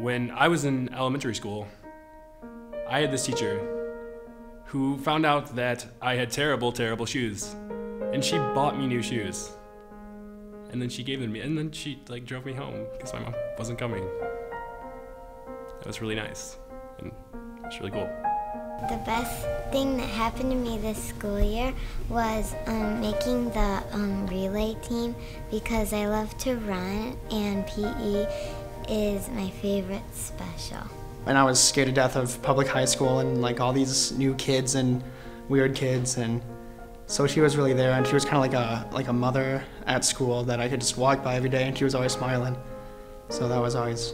When I was in elementary school, I had this teacher who found out that I had terrible, terrible shoes. And she bought me new shoes. And then she gave them to me, and then she drove me home because my mom wasn't coming. It was really nice, and it was really cool. The best thing that happened to me this school year was making the relay team because I love to run, and PE is my favorite special. And I was scared to death of public high school and all these new kids and weird kids, and so she was really there, and she was kind of like a mother at school that I could just walk by every day, and she was always smiling. So that was always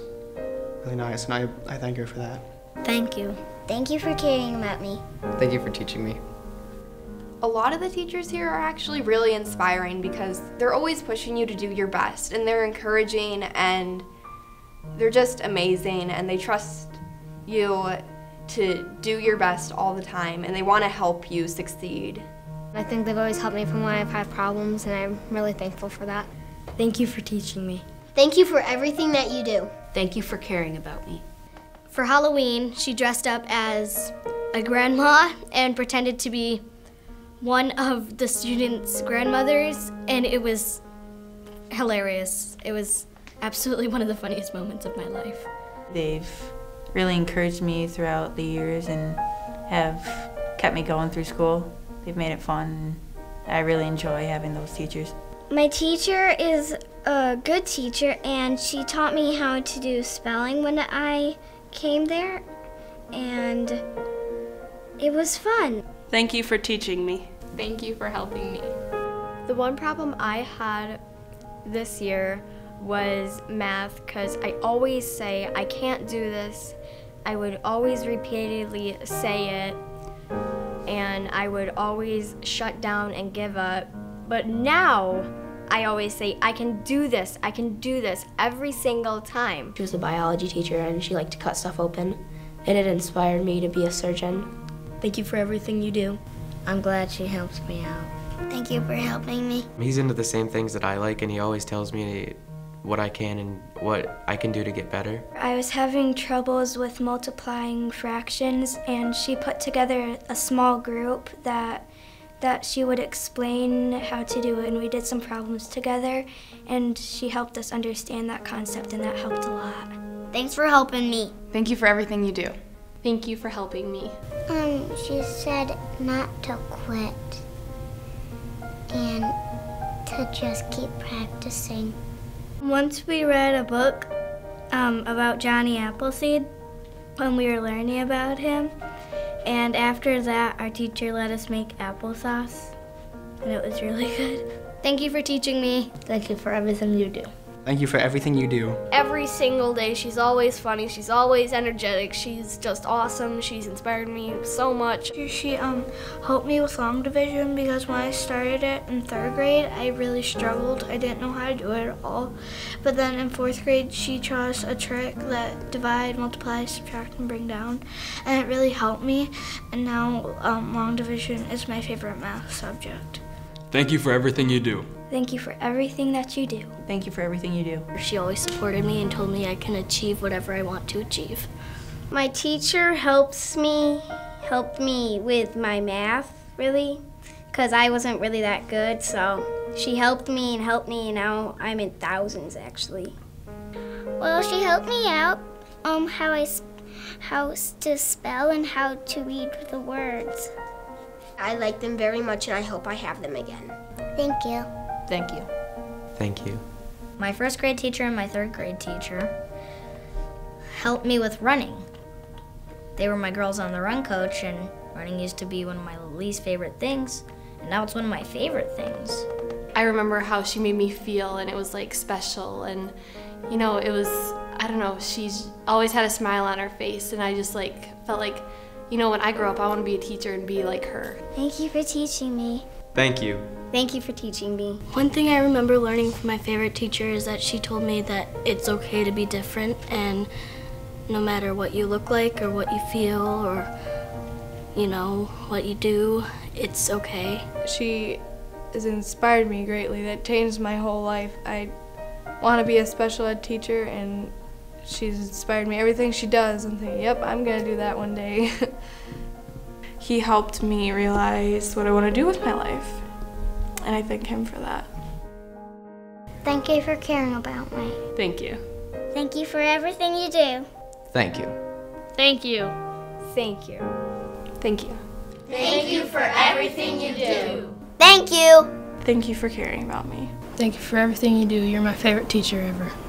really nice, and I thank her for that. Thank you. Thank you for caring about me. Thank you for teaching me. A lot of the teachers here are actually really inspiring because they're always pushing you to do your best, and they're encouraging, and they're just amazing, and they trust you to do your best all the time, and they want to help you succeed. I think they've always helped me from when I've had problems, and I'm really thankful for that. Thank you for teaching me. Thank you for everything that you do. Thank you for caring about me. For Halloween, she dressed up as a grandma and pretended to be one of the students' grandmothers, and it was hilarious. It was absolutely one of the funniest moments of my life. They've really encouraged me throughout the years and have kept me going through school. They've made it fun. I really enjoy having those teachers. My teacher is a good teacher, and she taught me how to do spelling when I came there, and it was fun. Thank you for teaching me. Thank you for helping me. The one problem I had this year was math, because I always say I can't do this. I would always repeatedly say it, and I would always shut down and give up. But now, I always say, I can do this, every single time. She was a biology teacher, and she liked to cut stuff open, and it inspired me to be a surgeon. Thank you for everything you do. I'm glad she helps me out. Thank you for helping me. He's into the same things that I like, and he always tells me what I can and what I can do to get better. I was having troubles with multiplying fractions, and she put together a small group that she would explain how to do it, and we did some problems together, and she helped us understand that concept, and that helped a lot. Thanks for helping me. Thank you for everything you do. Thank you for helping me. She said not to quit and to just keep practicing. Once we read a book about Johnny Appleseed when we were learning about him, and after that our teacher let us make applesauce, and it was really good. Thank you for teaching me. Thank you for everything you do. Thank you for everything you do. Every single day she's always funny, she's always energetic, she's just awesome, she's inspired me so much. She helped me with long division because when I started it in 3rd grade, I really struggled. I didn't know how to do it at all. But then in 4th grade, she taught us a trick that divide, multiply, subtract, and bring down. And it really helped me. And now long division is my favorite math subject. Thank you for everything you do. Thank you for everything that you do. Thank you for everything you do. She always supported me and told me I can achieve whatever I want to achieve. My teacher helped me with my math, really, because I wasn't really that good, so she helped me, and now I'm in thousands, actually. Well, she helped me out how to spell and how to read the words. I like them very much, and I hope I have them again. Thank you. Thank you. Thank you. My 1st grade teacher and my 3rd grade teacher helped me with running. They were my girls on the run coach, and running used to be one of my least favorite things, and now it's one of my favorite things. I remember how she made me feel, and it was special, and it was, I don't know, she's always had a smile on her face, and I just felt like, when I grow up, I want to be a teacher and be like her. Thank you for teaching me. Thank you. Thank you for teaching me. One thing I remember learning from my favorite teacher is that she told me that it's okay to be different, and no matter what you look like or what you feel or, what you do, it's okay. She has inspired me greatly. That changed my whole life. I want to be a special ed teacher, and She's inspired me. Everything she does, I'm thinking, yep, I'm gonna do that one day. He helped me realize what I want to do with my life, and I thank him for that. Thank you for caring about me. Thank you. Thank you for everything you do. Thank you. Thank you. Thank you. Thank you. Thank you for everything you do. Thank you. Thank you for caring about me. Thank you for everything you do. You're my favorite teacher ever.